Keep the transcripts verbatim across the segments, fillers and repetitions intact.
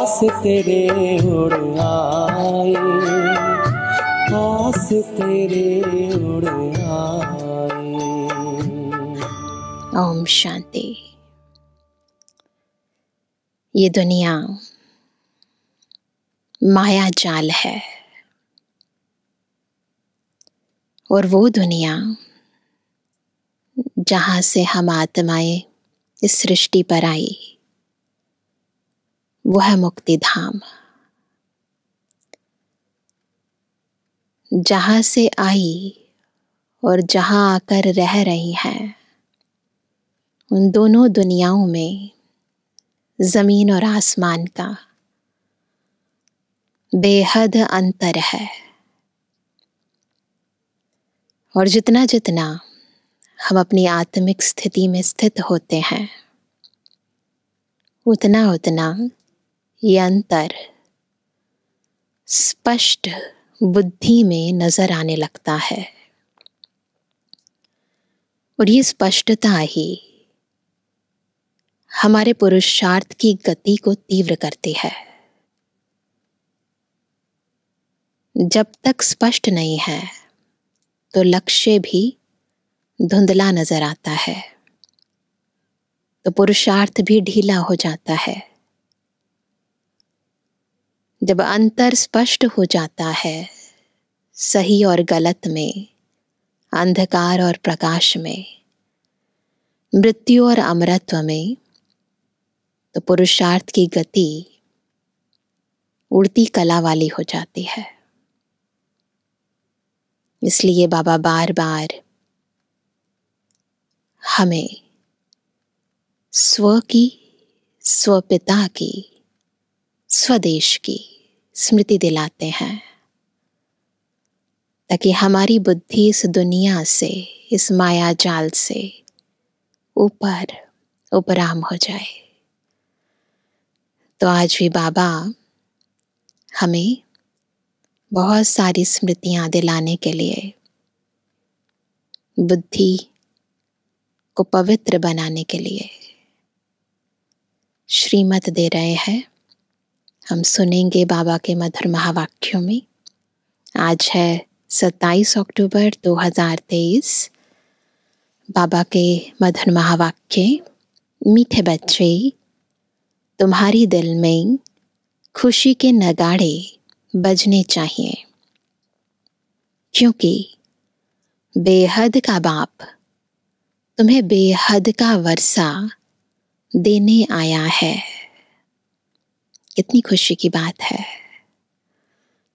पास तेरे उड़ आए, पास तेरे उड़ आए। ओम शांति। ये दुनिया माया जाल है और वो दुनिया जहाँ से हम आत्माएं इस सृष्टि पर आई वो है मुक्ति धाम। जहाँ से आई और जहाँ आकर रह रही हैं, उन दोनों दुनियाओं में ज़मीन और आसमान का बेहद अंतर है। और जितना जितना हम अपनी आत्मिक स्थिति में स्थित होते हैं, उतना उतना ये अंतर स्पष्ट बुद्धि में नजर आने लगता है। और ये स्पष्टता ही हमारे पुरुषार्थ की गति को तीव्र करती है। जब तक स्पष्ट नहीं है तो लक्ष्य भी धुंधला नजर आता है, तो पुरुषार्थ भी ढीला हो जाता है। जब अंतर स्पष्ट हो जाता है सही और गलत में, अंधकार और प्रकाश में, मृत्यु और अमरत्व में, तो पुरुषार्थ की गति उड़ती कला वाली हो जाती है। इसलिए बाबा बार बार हमें स्व की, स्वपिता की, स्वदेश की स्मृति दिलाते हैं, ताकि हमारी बुद्धि इस दुनिया से, इस माया जाल से ऊपर उपराम हो जाए। तो आज भी बाबा हमें बहुत सारी स्मृतियाँ दिलाने के लिए, बुद्धि को पवित्र बनाने के लिए श्रीमत दे रहे हैं। हम सुनेंगे बाबा के मधुर महावाक्यों में। आज है सत्ताईस अक्टूबर दो हज़ार तेईस। बाबा के मधुर महावाक्य। मीठे बच्चे, तुम्हारी दिल में खुशी के नगाड़े बजने चाहिए, क्योंकि बेहद का बाप तुम्हें बेहद का वर्षा देने आया है। कितनी खुशी की बात है,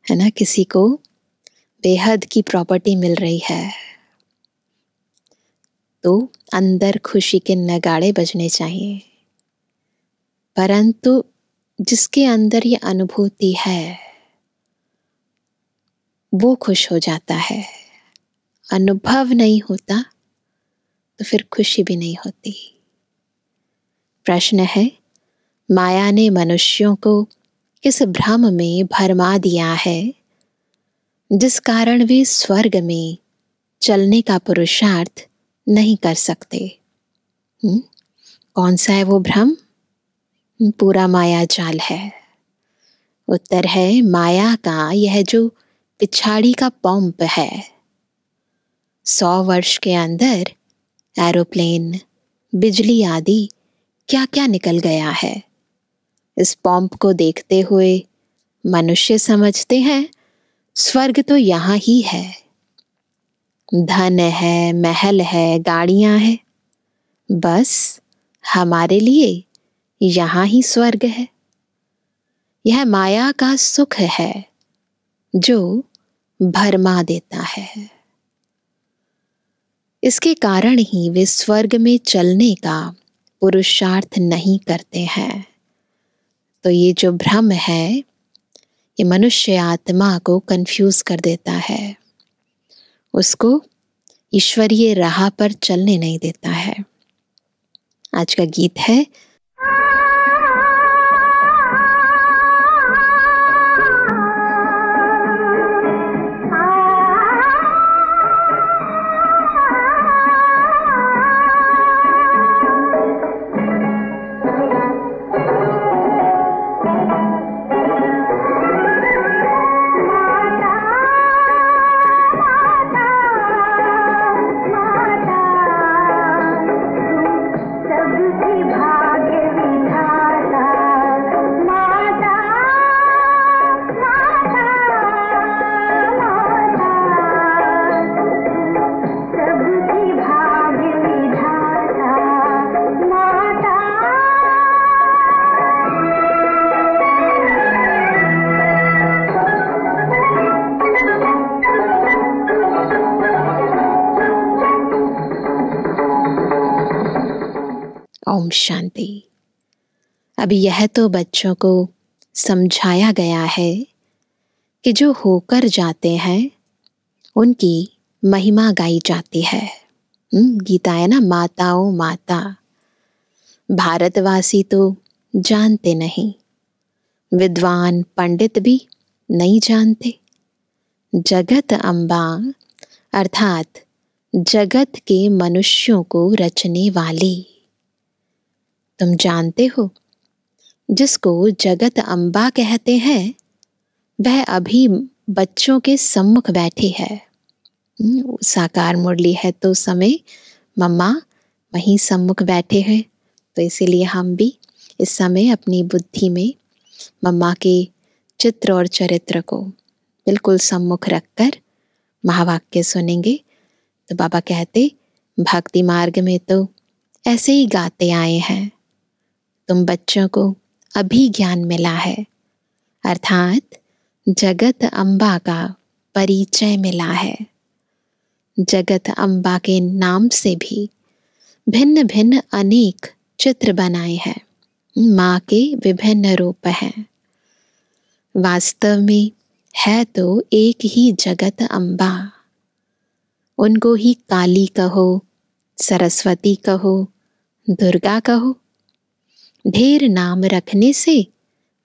है ना। किसी को बेहद की प्रॉपर्टी मिल रही है तो अंदर खुशी के नगाड़े बजने चाहिए। परंतु जिसके अंदर ये अनुभूति है वो खुश हो जाता है। अनुभव नहीं होता तो फिर खुशी भी नहीं होती। प्रश्न है, माया ने मनुष्यों को किस भ्रम में भरमा दिया है जिस कारण वे स्वर्ग में चलने का पुरुषार्थ नहीं कर सकते? हुँ? कौन सा है वो भ्रम? पूरा माया जाल है। उत्तर है माया का यह जो पिछाड़ी का पंप है। सौ वर्ष के अंदर एरोप्लेन, बिजली आदि क्या क्या निकल गया है। इस पंप को देखते हुए मनुष्य समझते हैं स्वर्ग तो यहाँ ही है। धन है, महल है, गाड़ियाँ है, बस हमारे लिए यहाँ ही स्वर्ग है। यह माया का सुख है जो भरमा देता है। इसके कारण ही वे स्वर्ग में चलने का पुरुषार्थ नहीं करते हैं। तो ये जो भ्रम है ये मनुष्य आत्मा को कंफ्यूज कर देता है, उसको ईश्वरीय राह पर चलने नहीं देता है। आज का गीत है ओम शांति। अब यह तो बच्चों को समझाया गया है कि जो होकर जाते हैं उनकी महिमा गाई जाती है। गीता है ना, माताओं माता। भारतवासी तो जानते नहीं, विद्वान पंडित भी नहीं जानते। जगत अम्बा अर्थात जगत के मनुष्यों को रचने वाली। तुम जानते हो जिसको जगत अम्बा कहते हैं वह अभी बच्चों के सम्मुख बैठी है। साकार मुरली है तो समय मम्मा वहीं सम्मुख बैठे हैं, तो इसीलिए हम भी इस समय अपनी बुद्धि में मम्मा के चित्र और चरित्र को बिल्कुल सम्मुख रखकर महावाक्य सुनेंगे। तो बाबा कहते भक्ति मार्ग में तो ऐसे ही गाते आए हैं। तुम बच्चों को अभी ज्ञान मिला है, अर्थात जगत अम्बा का परिचय मिला है। जगत अम्बा के नाम से भी भिन्न भिन्न अनेक चित्र बनाए हैं, माँ के विभिन्न रूप हैं। वास्तव में है तो एक ही जगत अम्बा। उनको ही काली कहो, सरस्वती कहो, दुर्गा कहो, ढेर नाम रखने से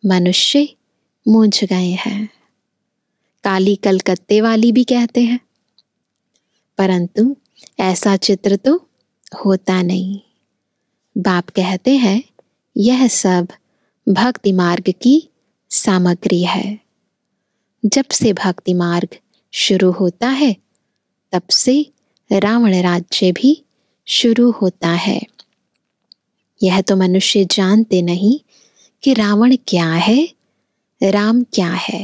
मनुष्य मूंझ गए हैं। काली कलकत्ते वाली भी कहते हैं, परंतु ऐसा चित्र तो होता नहीं। बाप कहते हैं यह सब भक्ति मार्ग की सामग्री है। जब से भक्ति मार्ग शुरू होता है तब से रावण राज्य भी शुरू होता है। यह तो मनुष्य जानते नहीं कि रावण क्या है, राम क्या है।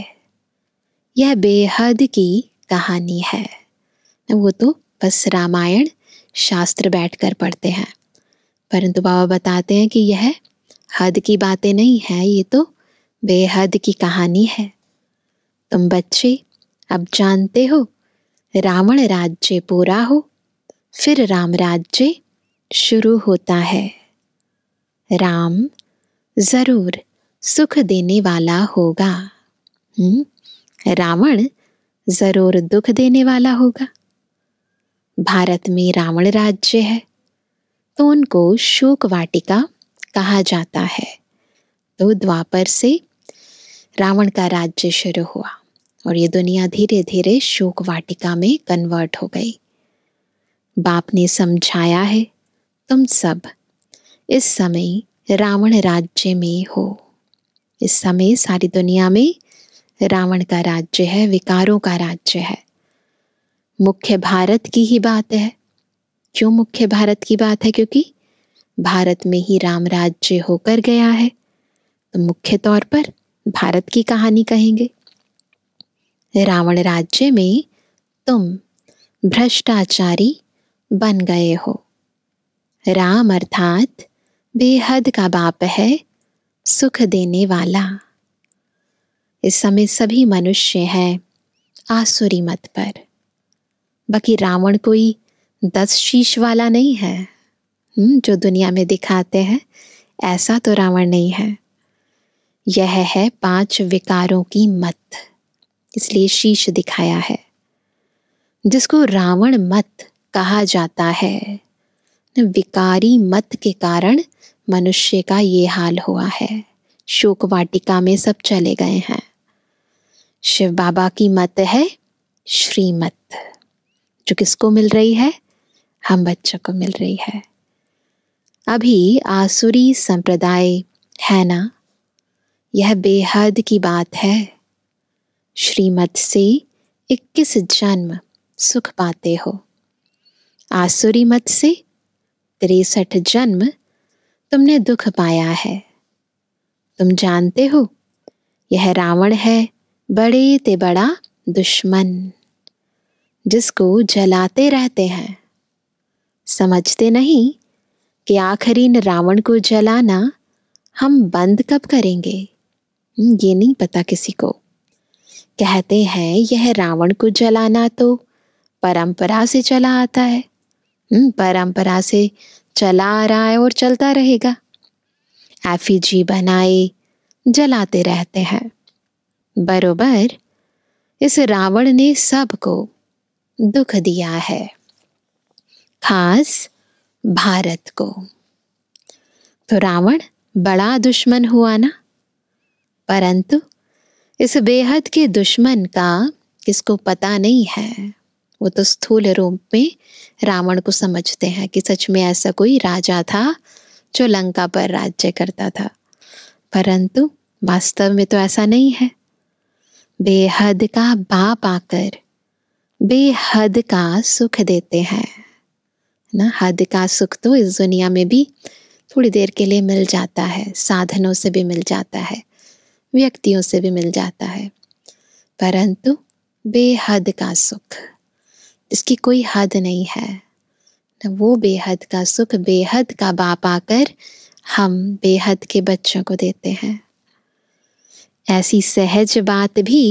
यह बेहद की कहानी है। वो तो बस रामायण शास्त्र बैठकर पढ़ते हैं, परंतु बाबा बताते हैं कि यह हद की बातें नहीं है, ये तो बेहद की कहानी है। तुम बच्चे अब जानते हो रावण राज्य पूरा हो फिर राम राज्य शुरू होता है। राम जरूर सुख देने वाला होगा, हम्म रावण जरूर दुख देने वाला होगा। भारत में रावण राज्य है तो उनको शोक वाटिका कहा जाता है। तो द्वापर से रावण का राज्य शुरू हुआ और ये दुनिया धीरे धीरे शोक वाटिका में कन्वर्ट हो गई। बाप ने समझाया है तुम सब इस समय रावण राज्य में हो। इस समय सारी दुनिया में रावण का राज्य है, विकारों का राज्य है। मुख्य भारत की ही बात है। क्यों मुख्य भारत की बात है? क्योंकि भारत में ही राम राज्य होकर गया है, तो मुख्य तौर पर भारत की कहानी कहेंगे। रावण राज्य में तुम भ्रष्टाचारी बन गए हो। राम अर्थात बेहद का बाप है, सुख देने वाला। इस समय सभी मनुष्य हैं आसुरी मत पर। बाकी रावण कोई दस शीश वाला नहीं है, जो दुनिया में दिखाते हैं ऐसा तो रावण नहीं है। यह है पांच विकारों की मत, इसलिए शीश दिखाया है। जिसको रावण मत कहा जाता है, विकारी मत के कारण मनुष्य का ये हाल हुआ है। शोक वाटिका में सब चले गए हैं। शिव बाबा की मत है श्रीमत, जो किसको मिल रही है? हम बच्चों को मिल रही है। अभी आसुरी संप्रदाय है ना, यह बेहद की बात है। श्रीमत से इक्कीस जन्म सुख पाते हो, आसुरी मत से तिरसठ जन्म तुमने दुख पाया है। तुम जानते हो यह रावण है बड़े ते बड़ा दुश्मन, जिसको जलाते रहते हैं। समझते नहीं कि आखिरी न रावण को जलाना हम बंद कब करेंगे, ये नहीं पता किसी को। कहते हैं यह रावण को जलाना तो परंपरा से चला आता है, परंपरा से चला आ रहा है और चलता रहेगा। एफिजी बनाए जलाते रहते हैं। बरोबर इस रावण ने सबको दुख दिया है, खास भारत को। तो रावण बड़ा दुश्मन हुआ ना, परंतु इस बेहद के दुश्मन का किसको पता नहीं है। वो तो स्थूल रूप में रावण को समझते हैं कि सच में ऐसा कोई राजा था जो लंका पर राज्य करता था, परंतु वास्तव में तो ऐसा नहीं है। बेहद का बाप आकर बेहद का सुख देते हैं ना। हद का सुख तो इस दुनिया में भी थोड़ी देर के लिए मिल जाता है, साधनों से भी मिल जाता है, व्यक्तियों से भी मिल जाता है, परंतु बेहद का सुख जिसकी कोई हद नहीं है ना, वो बेहद का सुख बेहद का बाप आकर हम बेहद के बच्चों को देते हैं। ऐसी सहज बात भी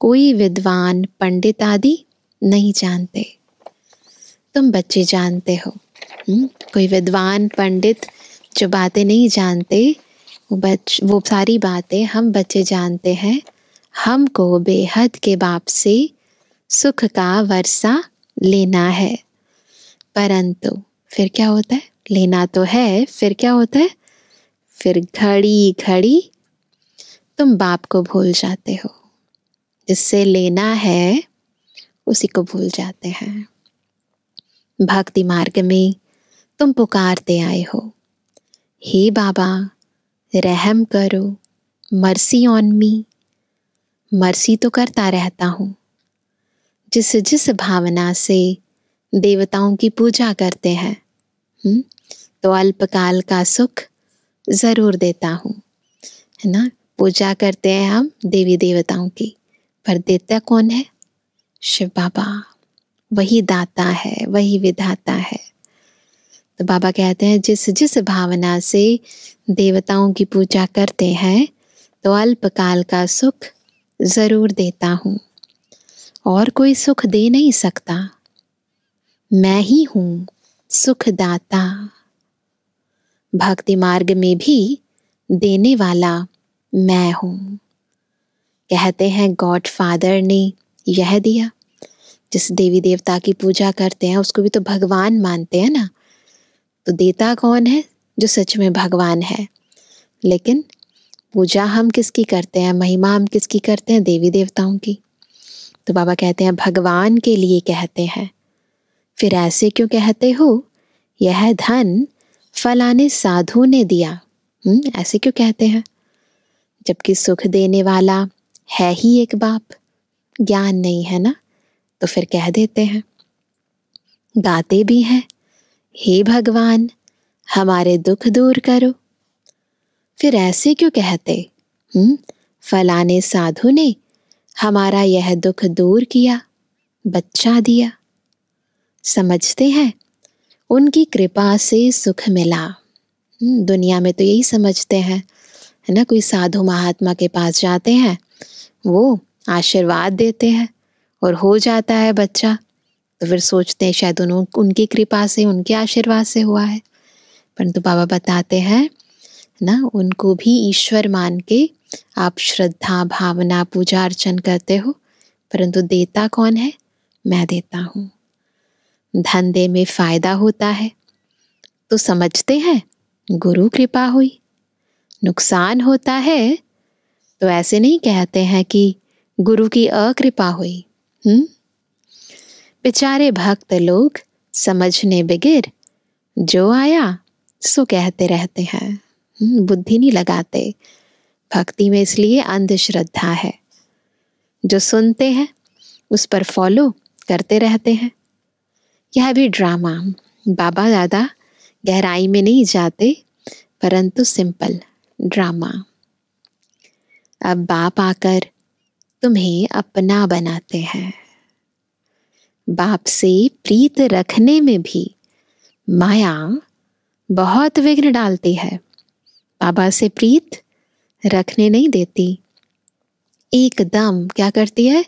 कोई विद्वान पंडित आदि नहीं जानते, तुम बच्चे जानते हो। हुँ? कोई विद्वान पंडित जो बातें नहीं जानते, वो बच वो सारी बातें हम बच्चे जानते हैं। हमको बेहद के बाप से सुख का वर्षा लेना है, परंतु फिर क्या होता है? लेना तो है, फिर क्या होता है? फिर घड़ी घड़ी तुम बाप को भूल जाते हो, जिससे लेना है उसी को भूल जाते हैं। भक्ति मार्ग में तुम पुकारते आए हो, हे बाबा रहम करो, मर्सी ऑन मी। मर्सी तो करता रहता हूँ। जिस जिस भावना से देवताओं की पूजा करते हैं, हुँ? तो अल्पकाल का सुख ज़रूर देता हूँ, है ना। पूजा करते हैं हम देवी देवताओं की, पर देता कौन है? शिव बाबा। वही दाता है, वही विधाता है। तो बाबा कहते हैं जिस जिस भावना से देवताओं की पूजा करते हैं तो अल्पकाल का सुख ज़रूर देता हूँ, और कोई सुख दे नहीं सकता। मैं ही हूँ सुखदाता। भक्ति मार्ग में भी देने वाला मैं हूँ। कहते हैं गॉड फादर ने यह दिया। जिस देवी देवता की पूजा करते हैं उसको भी तो भगवान मानते हैं ना, तो देता कौन है? जो सच में भगवान है। लेकिन पूजा हम किसकी करते हैं, महिमा हम किसकी करते हैं? देवी देवताओं की। तो बाबा कहते हैं भगवान के लिए कहते हैं, फिर ऐसे क्यों कहते हो? यह धन फलाने साधु ने दिया, हुँ? ऐसे क्यों कहते हैं? जबकि सुख देने वाला है ही एक बाप। ज्ञान नहीं है ना, तो फिर कह देते हैं। गाते भी हैं, हे भगवान हमारे दुख दूर करो। फिर ऐसे क्यों कहते, हम्म? फलाने साधु ने हमारा यह दुख दूर किया, बच्चा दिया। समझते हैं उनकी कृपा से सुख मिला। दुनिया में तो यही समझते हैं, है ना। कोई साधु महात्मा के पास जाते हैं, वो आशीर्वाद देते हैं और हो जाता है बच्चा, तो फिर सोचते हैं शायद उन उनकी कृपा से, उनके आशीर्वाद से हुआ है। परंतु बाबा बताते हैं ना, उनको भी ईश्वर मान के आप श्रद्धा भावना पूजा अर्चन करते हो, परंतु देता कौन है? मैं देता हूँ। धंधे में फायदा होता है तो समझते हैं गुरु कृपा हुई। नुकसान होता है तो ऐसे नहीं कहते हैं कि गुरु की अकृपा हुई। हम्म? बेचारे भक्त लोग समझने बगैर जो आया सो कहते रहते हैं, बुद्धि नहीं लगाते। भक्ति में इसलिए अंधश्रद्धा है। जो सुनते हैं उस पर फॉलो करते रहते हैं। यह भी ड्रामा। बाबा ज़्यादा गहराई में नहीं जाते, परंतु सिंपल ड्रामा। अब बाप आकर तुम्हें अपना बनाते हैं। बाप से प्रीत रखने में भी माया बहुत विघ्न डालती है। बाबा से प्रीत रखने नहीं देती, एकदम क्या करती है?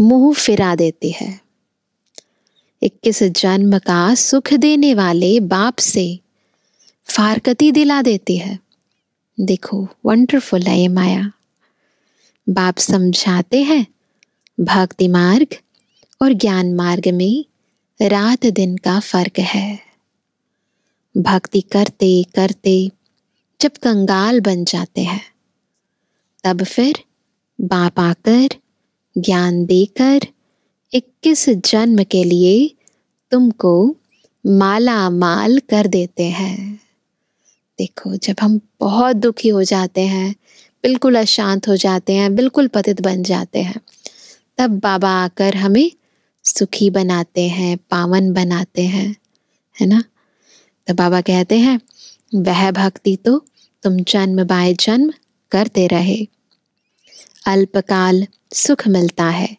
मुंह फिरा देती है। इक्कीस जन्म का सुख देने वाले बाप से फारकती दिला देती है। देखो वंडरफुल है ये माया। बाप समझाते हैं भक्ति मार्ग और ज्ञान मार्ग में रात दिन का फर्क है। भक्ति करते करते जब कंगाल बन जाते हैं तब फिर बाप आकर ज्ञान देकर इक्कीस जन्म के लिए तुमको माला माल कर देते हैं। देखो जब हम बहुत दुखी हो जाते हैं, बिल्कुल अशांत हो जाते हैं, बिल्कुल पतित बन जाते हैं, तब बाबा आकर हमें सुखी बनाते हैं, पावन बनाते हैं, है ना। तब बाबा कहते हैं वह भक्ति तो तुम जन्म बाय जन्म करते रहे। अल्पकाल सुख मिलता है,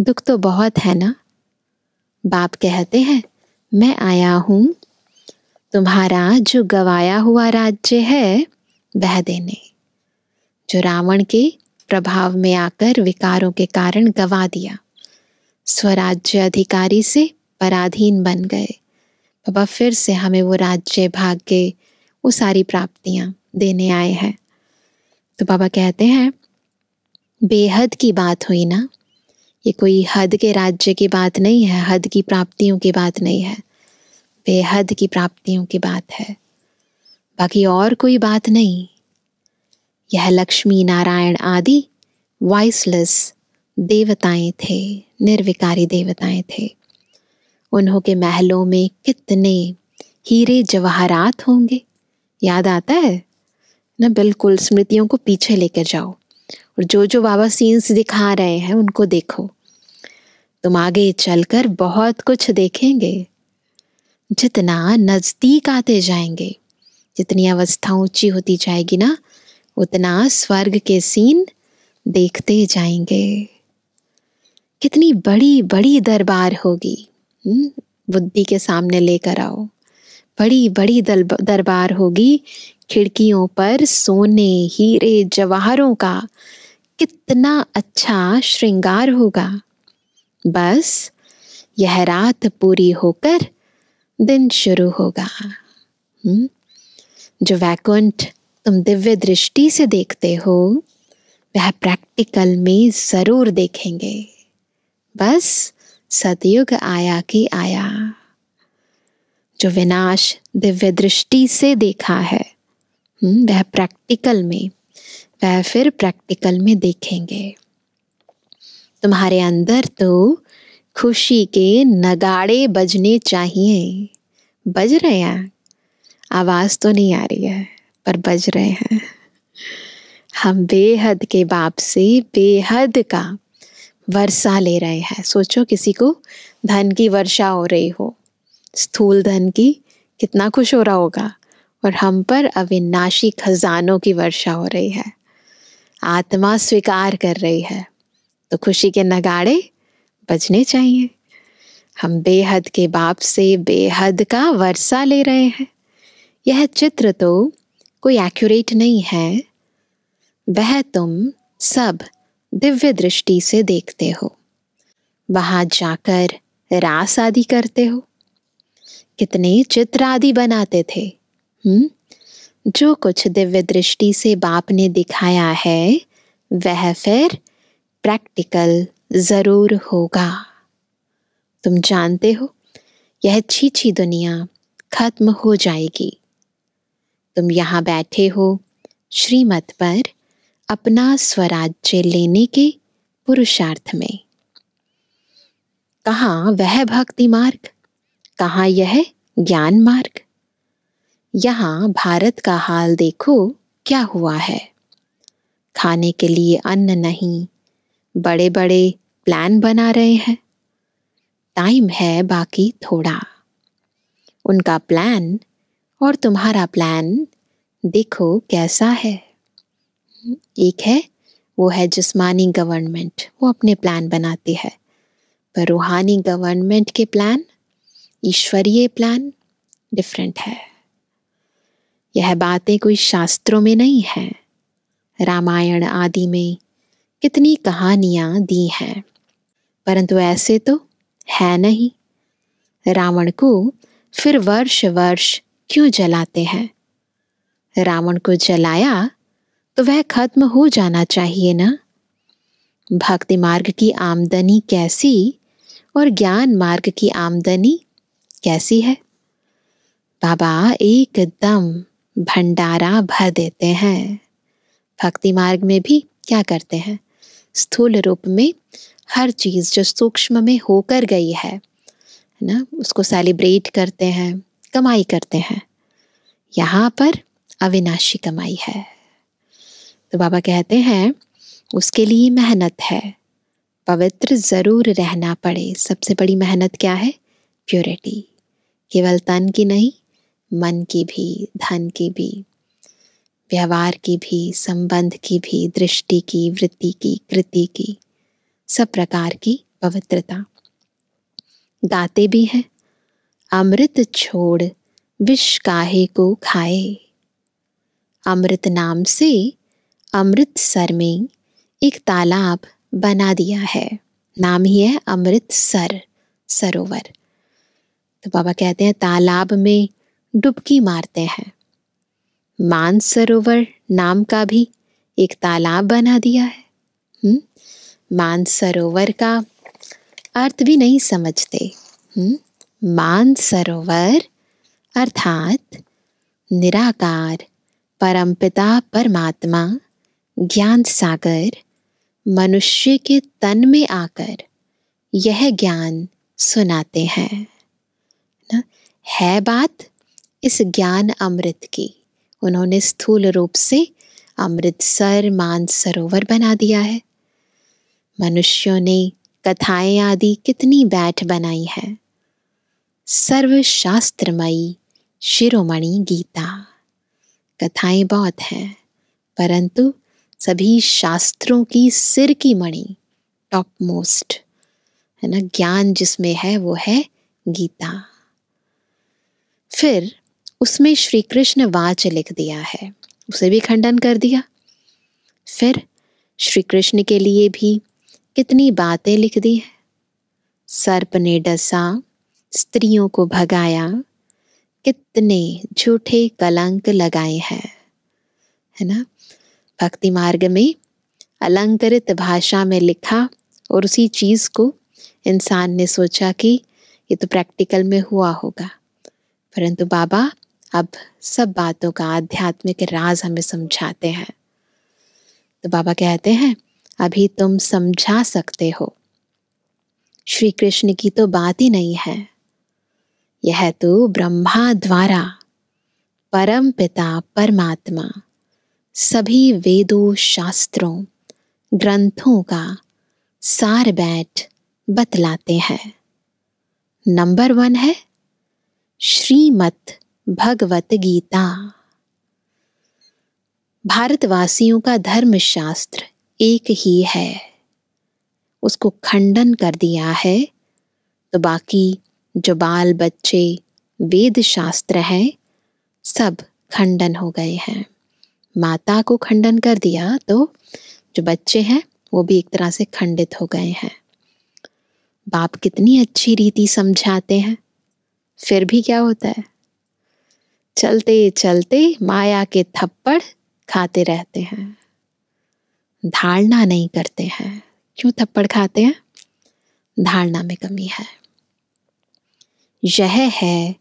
दुख तो बहुत है ना। बाप कहते हैं मैं आया हूँ तुम्हारा जो गवाया हुआ राज्य है वह देने, जो रावण के प्रभाव में आकर विकारों के कारण गवा दिया, स्वराज्य अधिकारी से पराधीन बन गए। बाबा फिर से हमें वो राज्य भाग्य वो सारी प्राप्तियां देने आए हैं। तो बाबा कहते हैं बेहद की बात हुई ना, ये कोई हद के राज्य की बात नहीं है, हद की प्राप्तियों की बात नहीं है, बेहद की प्राप्तियों की बात है, बाकी और कोई बात नहीं। यह लक्ष्मी नारायण आदि वॉइसलेस देवताएं थे, निर्विकारी देवताएं थे, उन्हों के महलों में कितने हीरे जवाहरात होंगे, याद आता है ना। बिल्कुल स्मृतियों को पीछे लेकर जाओ और जो जो बाबा सीन्स दिखा रहे हैं उनको देखो, तुम आगे चलकर बहुत कुछ देखेंगे। जितना नज़दीक आते जाएंगे, जितनी अवस्था ऊंची होती जाएगी ना, उतना स्वर्ग के सीन देखते जाएंगे। कितनी बड़ी बड़ी दरबार होगी, बुद्धि के सामने लेकर आओ। बड़ी बड़ी दरबार होगी, खिड़कियों पर सोने हीरे जवाहरों का कितना अच्छा श्रृंगार होगा। बस यह रात पूरी होकर दिन शुरू होगा। जो वैकुंठ तुम दिव्य दृष्टि से देखते हो वह प्रैक्टिकल में जरूर देखेंगे। बस सतयुग आया कि आया। जो विनाश दिव्य दृष्टि से देखा है वह प्रैक्टिकल में वह फिर प्रैक्टिकल में देखेंगे। तुम्हारे अंदर तो खुशी के नगाड़े बजने चाहिए, बज रहे हैं, आवाज तो नहीं आ रही है पर बज रहे हैं। हम बेहद के बाप से बेहद का वर्षा ले रहे हैं। सोचो किसी को धन की वर्षा हो रही हो, स्थूल धन की, कितना खुश हो रहा होगा, और हम पर अविनाशी खजानों की वर्षा हो रही है। आत्मा स्वीकार कर रही है तो खुशी के नगाड़े बजने चाहिए। हम बेहद के बाप से बेहद का वर्षा ले रहे हैं। यह चित्र तो कोई एक्यूरेट नहीं है, वह तुम सब दिव्य दृष्टि से देखते हो, वहां जाकर रास आदि करते हो। कितने चित्र आदि बनाते थे। हम्म जो कुछ दिव्य दृष्टि से बाप ने दिखाया है वह फिर प्रैक्टिकल जरूर होगा। तुम जानते हो यह छीछी दुनिया खत्म हो जाएगी। तुम यहाँ बैठे हो श्रीमत पर अपना स्वराज्य लेने के पुरुषार्थ में। कहाँ वह भक्ति मार्ग, कहाँ यह ज्ञान मार्ग। यहाँ भारत का हाल देखो क्या हुआ है। खाने के लिए अन्न नहीं, बड़े बड़े प्लान बना रहे हैं। टाइम है बाकी थोड़ा। उनका प्लान और तुम्हारा प्लान देखो कैसा है। एक है वो है जिस्मानी गवर्नमेंट, वो अपने प्लान बनाती है, पर रूहानी गवर्नमेंट के प्लान, ईश्वरीय प्लान डिफरेंट है। यह बातें कोई शास्त्रों में नहीं है, रामायण आदि में कितनी कहानियाँ दी हैं, परंतु ऐसे तो है नहीं। रावण को फिर वर्ष वर्ष क्यों जलाते हैं? रावण को जलाया तो वह खत्म हो जाना चाहिए ना। भक्ति मार्ग की आमदनी कैसी और ज्ञान मार्ग की आमदनी कैसी है? बाबा एकदम भंडारा भर देते हैं। भक्ति मार्ग में भी क्या करते हैं? स्थूल रूप में हर चीज़ जो सूक्ष्म में होकर गई है ना, उसको सेलिब्रेट करते हैं, कमाई करते हैं। यहाँ पर अविनाशी कमाई है। तो बाबा कहते हैं उसके लिए मेहनत है, पवित्र ज़रूर रहना पड़े। सबसे बड़ी मेहनत क्या है? प्योरिटी। केवल तन की नहीं, मन की भी, धन की भी, व्यवहार की भी, संबंध की भी, दृष्टि की, वृत्ति की, कृति की, सब प्रकार की पवित्रता। दाते भी हैं, अमृत छोड़ विष काहे को खाए। अमृत नाम से अमृतसर में एक तालाब बना दिया है, नाम ही है अमृतसर, सरोवर। तो बाबा कहते हैं तालाब में डुबकी मारते हैं। मान सरोवर नाम का भी एक तालाब बना दिया है। हम्म मान सरोवर का अर्थ भी नहीं समझते। हम्म मान सरोवर अर्थात निराकार परमपिता परमात्मा ज्ञान सागर मनुष्य के तन में आकर यह ज्ञान सुनाते हैं ना। है बात इस ज्ञान अमृत की। उन्होंने स्थूल रूप से अमृतसर मानसरोवर बना दिया है। मनुष्यों ने कथाएं आदि कितनी बैठ बनाई है। सर्वशास्त्रमयी शिरोमणि गीता। कथाएं बहुत हैं, परंतु सभी शास्त्रों की सिर की मणि, टॉप मोस्ट है ना, ज्ञान जिसमें है वो है गीता। फिर उसमें श्री कृष्ण वाच लिख दिया है, उसे भी खंडन कर दिया। फिर श्री कृष्ण के लिए भी कितनी बातें लिख दी हैं। सर्प ने डसा, स्त्रियों को भगाया, कितने झूठे कलंक लगाए हैं, है ना। भक्ति मार्ग में अलंकृत भाषा में लिखा और उसी चीज़ को इंसान ने सोचा कि ये तो प्रैक्टिकल में हुआ होगा, परंतु बाबा अब सब बातों का आध्यात्मिक राज हमें समझाते हैं। तो बाबा कहते हैं अभी तुम समझा सकते हो, श्री कृष्ण की तो बात ही नहीं है। यह तो ब्रह्मा द्वारा परम पिता परमात्मा सभी वेदों शास्त्रों ग्रंथों का सार बैठ बतलाते हैं। नंबर वन है श्रीमद् भगवत गीता, भारतवासियों का धर्मशास्त्र एक ही है, उसको खंडन कर दिया है। तो बाकी जो बाल बच्चे वेद शास्त्र हैं सब खंडन हो गए हैं। माता को खंडन कर दिया तो जो बच्चे हैं वो भी एक तरह से खंडित हो गए हैं। बाप कितनी अच्छी रीति समझाते हैं, फिर भी क्या होता है? चलते चलते माया के थप्पड़ खाते रहते हैं, धारणा नहीं करते हैं। क्यों थप्पड़ खाते हैं? धारणा में कमी है। यह है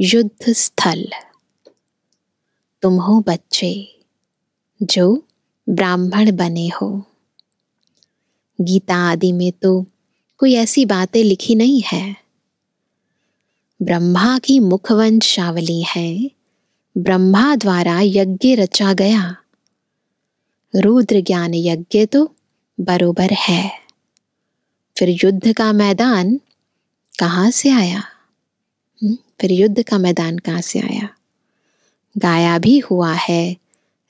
युद्ध स्थल, तुम हो बच्चे जो ब्राह्मण बने हो। गीता आदि में तो कोई ऐसी बातें लिखी नहीं है। ब्रह्मा की मुखवंशावली है, ब्रह्मा द्वारा यज्ञ रचा गया। रुद्र ज्ञान यज्ञ तो बरोबर है, फिर युद्ध का मैदान कहाँ से आया? फिर युद्ध का मैदान कहाँ से आया? गाया भी हुआ है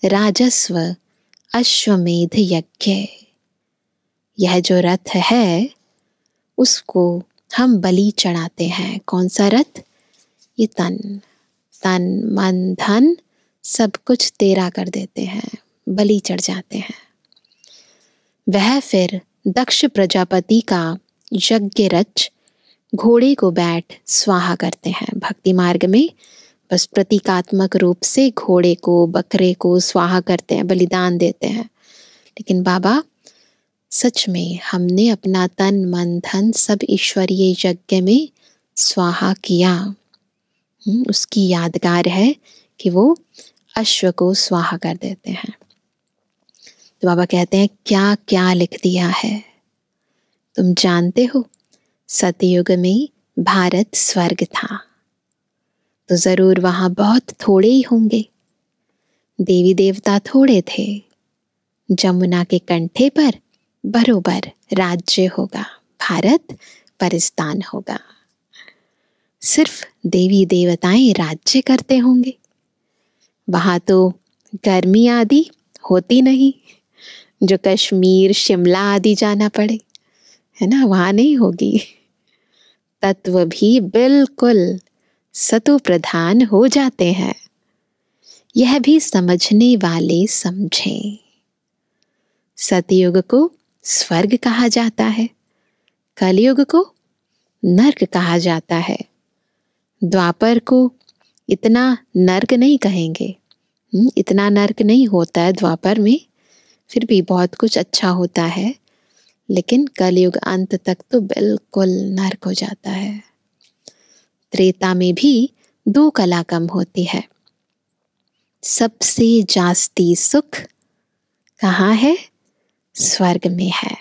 राजस्व अश्वमेध यज्ञ। यह जो रथ है उसको हम बलि चढ़ाते हैं। कौन सा रथ? ये तन, तन मन धन सब कुछ तेरा कर देते हैं, बलि चढ़ जाते हैं। वह फिर दक्ष प्रजापति का यज्ञ रच घोड़े को बैठ स्वाहा करते हैं। भक्ति मार्ग में बस प्रतीकात्मक रूप से घोड़े को, बकरे को स्वाहा करते हैं, बलिदान देते हैं। लेकिन बाबा, सच में हमने अपना तन मन धन सब ईश्वरीय यज्ञ में स्वाहा किया। उसकी यादगार है कि वो अश्व को स्वाहा कर देते हैं। तो बाबा कहते हैं, क्या क्या लिख दिया है, तुम जानते हो? सतयुग में भारत स्वर्ग था, तो जरूर वहां बहुत थोड़े ही होंगे। देवी देवता थोड़े थे, जमुना के कंठे पर बरोबर राज्य होगा, भारत परिस्तान होगा। सिर्फ देवी देवताएं राज्य करते होंगे, वहां तो गर्मी आदि होती नहीं जो कश्मीर शिमला आदि जाना पड़े, है ना, वहां नहीं होगी। तत्व भी बिल्कुल सतो प्रधान हो जाते हैं। यह भी समझने वाले समझें, सतयुग को स्वर्ग कहा जाता है, कलयुग को नर्क कहा जाता है, द्वापर को इतना नर्क नहीं कहेंगे, इतना नर्क नहीं होता है द्वापर में, फिर भी बहुत कुछ अच्छा होता है। लेकिन कलयुग अंत तक तो बिल्कुल नर्क हो जाता है। त्रेता में भी दो कला कम होती है, सबसे जास्ती सुख कहाँ है? स्वर्ग में है।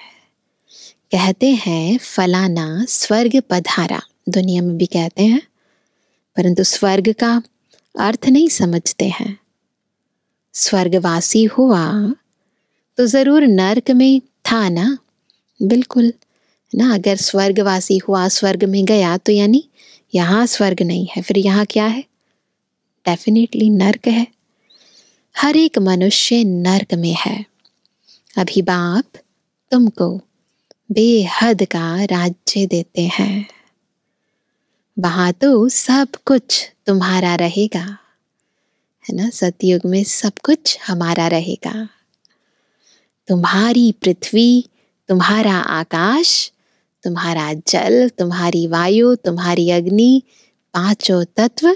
कहते हैं फलाना स्वर्ग पधारा, दुनिया में भी कहते हैं, परंतु स्वर्ग का अर्थ नहीं समझते हैं। स्वर्गवासी हुआ तो जरूर नर्क में था ना, बिल्कुल ना। अगर स्वर्गवासी हुआ, स्वर्ग में गया, तो यानी यहाँ स्वर्ग नहीं है, फिर यहाँ क्या है? डेफिनेटली नर्क है। हर एक मनुष्य नर्क में है। अभी बाप तुमको बेहद का राज्य देते हैं, वहां तो सब कुछ तुम्हारा रहेगा, है ना। सतयुग में सब कुछ हमारा रहेगा, तुम्हारी पृथ्वी, तुम्हारा आकाश, तुम्हारा जल, तुम्हारी वायु, तुम्हारी अग्नि, पांचों तत्व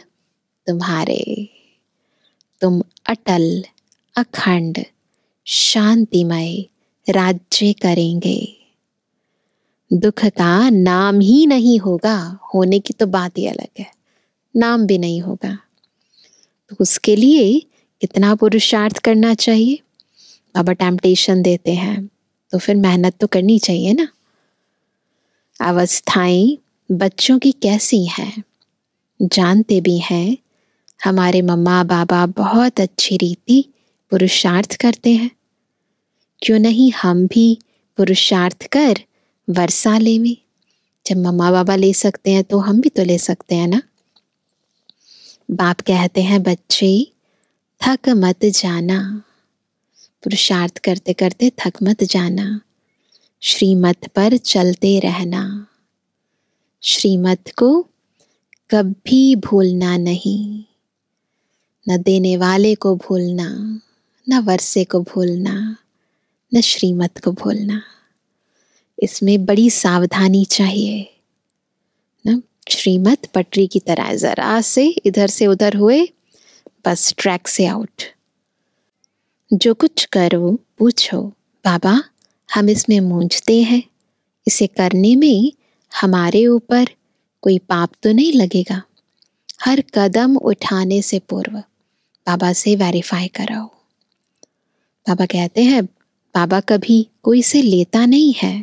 तुम्हारे। तुम अटल अखंड शांतिमय राज्य करेंगे, दुख का नाम ही नहीं होगा, होने की तो बात ही अलग है, नाम भी नहीं होगा। तो उसके लिए कितना पुरुषार्थ करना चाहिए? बाबा टेम्पटेशन देते हैं, तो फिर मेहनत तो करनी चाहिए ना। अवस्थाएं बच्चों की कैसी हैं, जानते भी हैं। हमारे मम्मा बाबा बहुत अच्छी रीति पुरुषार्थ करते हैं, क्यों नहीं हम भी पुरुषार्थ कर वर्षा लेवे। जब मम्मा बाबा ले सकते हैं तो हम भी तो ले सकते हैं ना। बाप कहते हैं, बच्चे थक मत जाना, पुरुषार्थ करते करते थक मत जाना, श्रीमत पर चलते रहना, श्रीमत को कभी भूलना नहीं, न देने वाले को भूलना, न वर्षे को भूलना, न श्रीमत को भूलना। इसमें बड़ी सावधानी चाहिए न। श्रीमत पटरी की तरह जरा से इधर से उधर हुए, बस ट्रैक से आउट। जो कुछ करो पूछो, बाबा हम इसमें मूंझते हैं, इसे करने में हमारे ऊपर कोई पाप तो नहीं लगेगा? हर कदम उठाने से पूर्व बाबा से वेरीफाई कराओ। बाबा कहते हैं, बाबा कभी कोई से लेता नहीं है।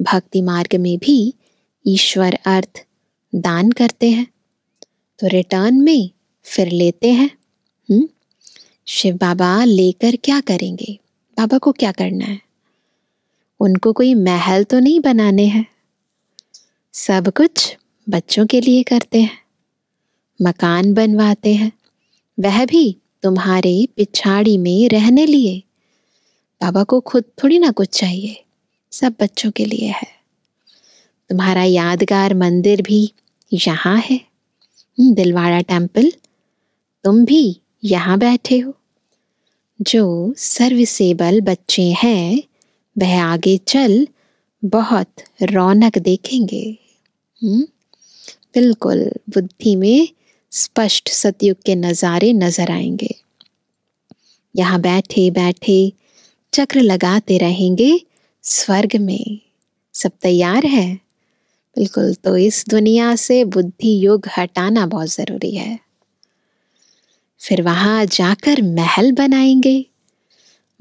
भक्ति मार्ग में भी ईश्वर अर्थ दान करते हैं, तो रिटर्न में फिर लेते हैं। हम्म शिव बाबा लेकर क्या करेंगे? बाबा को क्या करना है? उनको कोई महल तो नहीं बनाने हैं, सब कुछ बच्चों के लिए करते हैं। मकान बनवाते हैं, वह भी तुम्हारे पिछाड़ी में रहने लिए। बाबा को खुद थोड़ी ना कुछ चाहिए, सब बच्चों के लिए है। तुम्हारा यादगार मंदिर भी यहाँ है, दिलवाड़ा टेम्पल, तुम भी यहाँ बैठे हो। जो सर्विसेबल बच्चे हैं वह आगे चल बहुत रौनक देखेंगे। हुँ? बिल्कुल, बुद्धि में स्पष्ट सतयुग के नज़ारे नजर आएंगे। यहाँ बैठे बैठे चक्र लगाते रहेंगे स्वर्ग में। सब तैयार है? बिल्कुल। तो इस दुनिया से बुद्धि योग हटाना बहुत ज़रूरी है। फिर वहाँ जाकर महल बनाएंगे।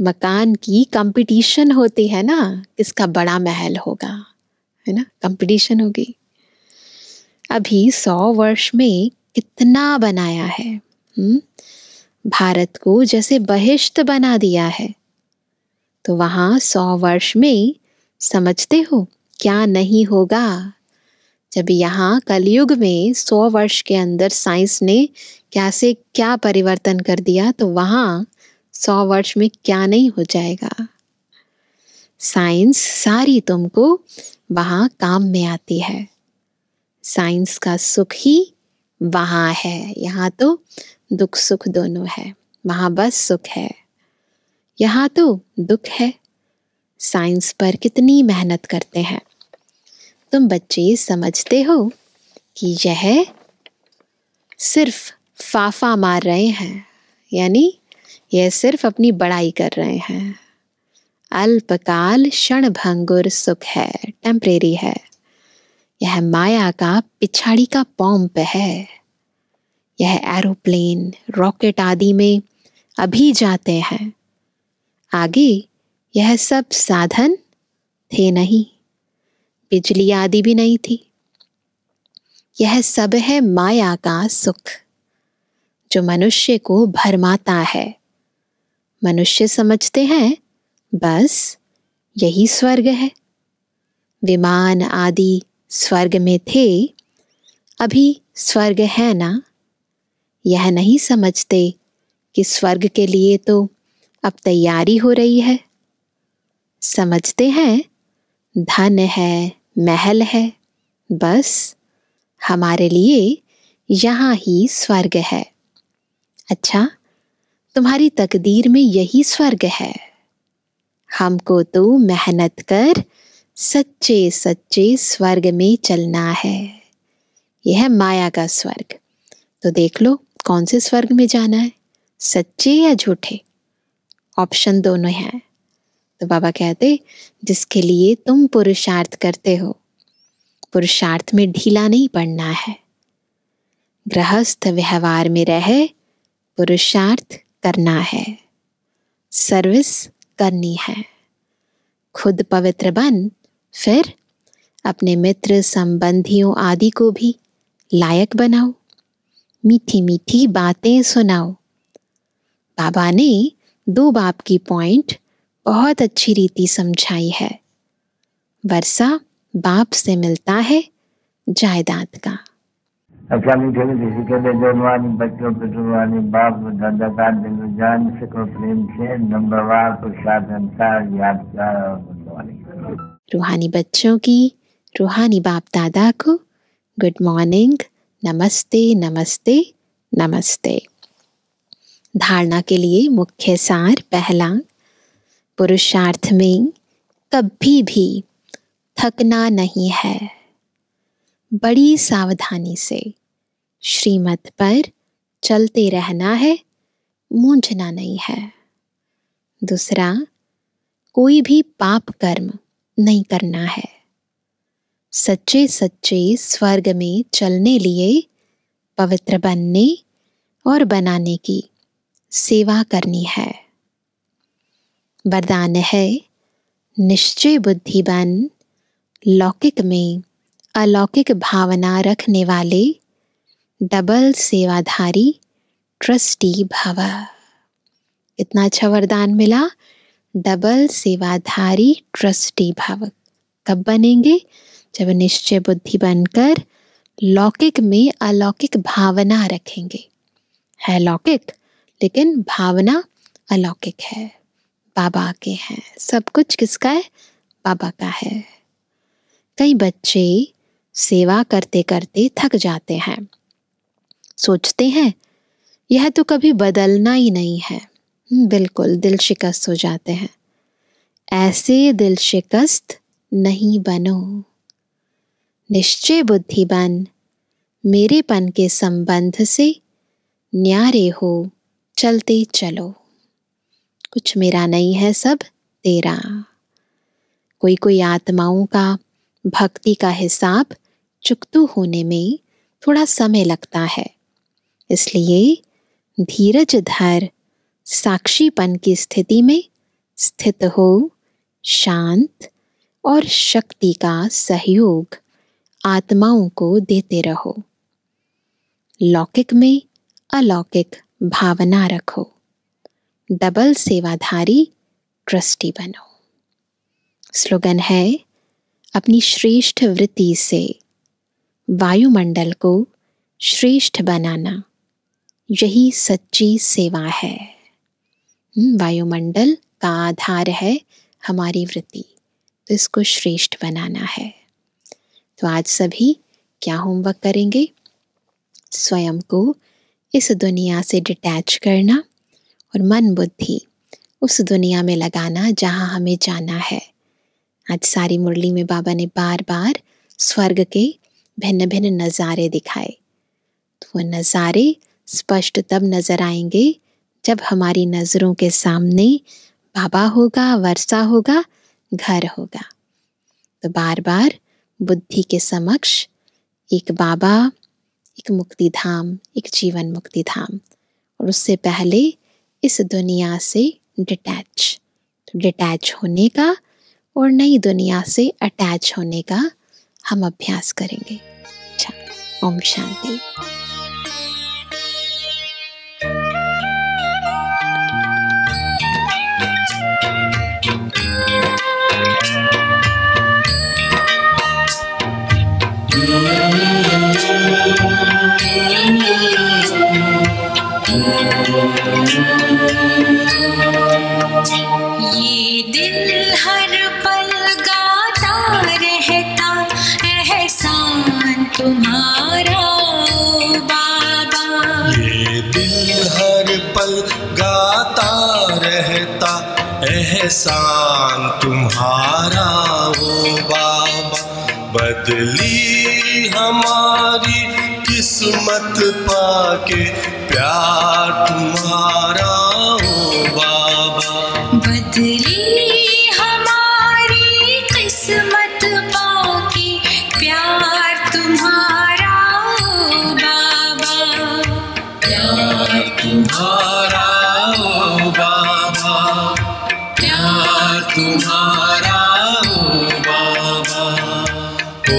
मकान की कंपटीशन होती है ना, किसका बड़ा महल होगा, है ना, कंपटीशन होगी। अभी सौ वर्ष में कितना बनाया है। हुँ? भारत को जैसे बहिष्ट बना दिया है, तो वहाँ सौ वर्ष में समझते हो क्या नहीं होगा। जब यहाँ कलयुग में सौ वर्ष के अंदर साइंस ने क्या से क्या परिवर्तन कर दिया, तो वहाँ सौ वर्ष में क्या नहीं हो जाएगा। साइंस सारी तुमको वहाँ काम में आती है। साइंस का सुख ही वहाँ है। यहाँ तो दुख सुख दोनों है, वहाँ बस सुख है, यहाँ तो दुख है। साइंस पर कितनी मेहनत करते हैं। तुम बच्चे समझते हो कि यह सिर्फ फाफा मार रहे हैं, यानी यह सिर्फ अपनी बड़ाई कर रहे हैं। अल्पकाल क्षणभंगुर सुख है, टेम्परेरी है। यह माया का पिछाड़ी का पंप है। यह एरोप्लेन रॉकेट आदि में अभी जाते हैं, आगे यह सब साधन थे नहीं, बिजली आदि भी नहीं थी। यह सब है माया का सुख जो मनुष्य को भरमाता है। मनुष्य समझते हैं बस यही स्वर्ग है। विमान आदि स्वर्ग में थे, अभी स्वर्ग है ना। यह नहीं समझते कि स्वर्ग के लिए तो अब तैयारी हो रही है। समझते हैं धन है, महल है, बस हमारे लिए यहाँ ही स्वर्ग है। अच्छा, तुम्हारी तकदीर में यही स्वर्ग है। हमको तो मेहनत कर सच्चे सच्चे स्वर्ग में चलना है। यह है माया का स्वर्ग। तो देख लो कौन से स्वर्ग में जाना है, सच्चे या झूठे, ऑप्शन दोनों हैं। तो बाबा कहते जिसके लिए तुम पुरुषार्थ करते हो, पुरुषार्थ में ढीला नहीं पड़ना है। गृहस्थ व्यवहार में रह पुरुषार्थ करना है, सर्विस करनी है। खुद पवित्र बन, फिर अपने मित्र संबंधियों आदि को भी लायक बनाओ। मीठी मीठी बातें सुनाओ। बाबा ने दो बाप की पॉइंट बहुत अच्छी रीति समझाई है। वर्षा बाप से मिलता है जायदाद का। बच्चों को बाप जान सको प्रेम से नंबरवार याद। रूहानी बच्चों की रूहानी बाप दादा को गुड मॉर्निंग, नमस्ते नमस्ते नमस्ते। धारणा के लिए मुख्य सार पहला, पुरुषार्थ में कभी भी थकना नहीं है। बड़ी सावधानी से श्रीमत पर चलते रहना है, मूंझना नहीं है। दूसरा, कोई भी पाप कर्म नहीं करना है। सच्चे सच्चे स्वर्ग में चलने लिए पवित्र बनने और बनाने की सेवा करनी है। वरदान है निश्चय बुद्धि बन, लौकिक में अलौकिक भावना रखने वाले, डबल सेवाधारी, ट्रस्टी भावा। इतना अच्छा वरदान मिला, डबल सेवाधारी ट्रस्टी भाव। कब बनेंगे? जब निश्चय बुद्धि बनकर लौकिक में अलौकिक भावना रखेंगे। है लौकिक लेकिन भावना अलौकिक है, बाबा के हैं। सब कुछ किसका है? बाबा का है। कई बच्चे सेवा करते करते थक जाते हैं, सोचते हैं यह तो कभी बदलना ही नहीं है। बिल्कुल, दिल शिकस्त हो जाते हैं। ऐसे दिल शिकस्त नहीं बनो। निश्चय बुद्धिमान मेरेपन के संबंध से न्यारे हो चलते चलो। कुछ मेरा नहीं है सब तेरा। कोई कोई आत्माओं का भक्ति का हिसाब चुकतू होने में थोड़ा समय लगता है, इसलिए धीरज धर साक्षीपन की स्थिति में स्थित हो, शांत और शक्ति का सहयोग आत्माओं को देते रहो। लौकिक में अलौकिक भावना रखो, डबल सेवाधारी ट्रस्टी बनो। स्लोगन है, अपनी श्रेष्ठ वृत्ति से वायुमंडल को श्रेष्ठ बनाना, यही सच्ची सेवा है। वायुमंडल का आधार है हमारी वृत्ति, तो इसको श्रेष्ठ बनाना है। तो आज सभी क्या होमवर्क करेंगे? स्वयं को इस दुनिया से डिटैच करना और मन बुद्धि उस दुनिया में लगाना जहाँ हमें जाना है। आज सारी मुरली में बाबा ने बार बार स्वर्ग के भिन्न भिन्न नज़ारे दिखाए, तो वो नज़ारे स्पष्ट तब नज़र आएंगे जब हमारी नज़रों के सामने बाबा होगा, वर्षा होगा, घर होगा। तो बार बार बुद्धि के समक्ष एक बाबा, एक मुक्ति धाम, एक जीवन मुक्ति धाम, और उससे पहले इस दुनिया से डिटैच। तो डिटैच होने का और नई दुनिया से अटैच होने का हम अभ्यास करेंगे। अच्छा, ओम शांति। ये दिल हर पल गाता रहता एहसान तुम्हारा बाबा। ये दिल हर पल गाता रहता एहसान तुम्हारा ओ बाबा। बदली हमारी किस्मत पाके प्यार तुम्हारा हो बाबा। बदली हमारी किस्मत पाके प्यार तुम्हारा हो बाबा। प्यार तुम्हारा हो बाबा। प्यार तुम्हारा हो बाबा। ओ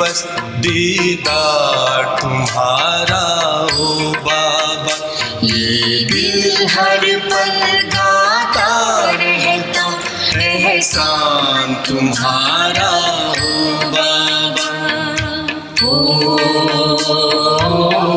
बस दीदार तुम्हारा ओ बाबा। ये दिल हर पल गाता रहता एहसान तुम्हारा ओ बाबा। ओ, ओ, ओ, ओ, ओ, ओ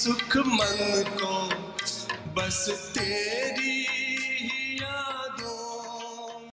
सुख मन को बस तेरी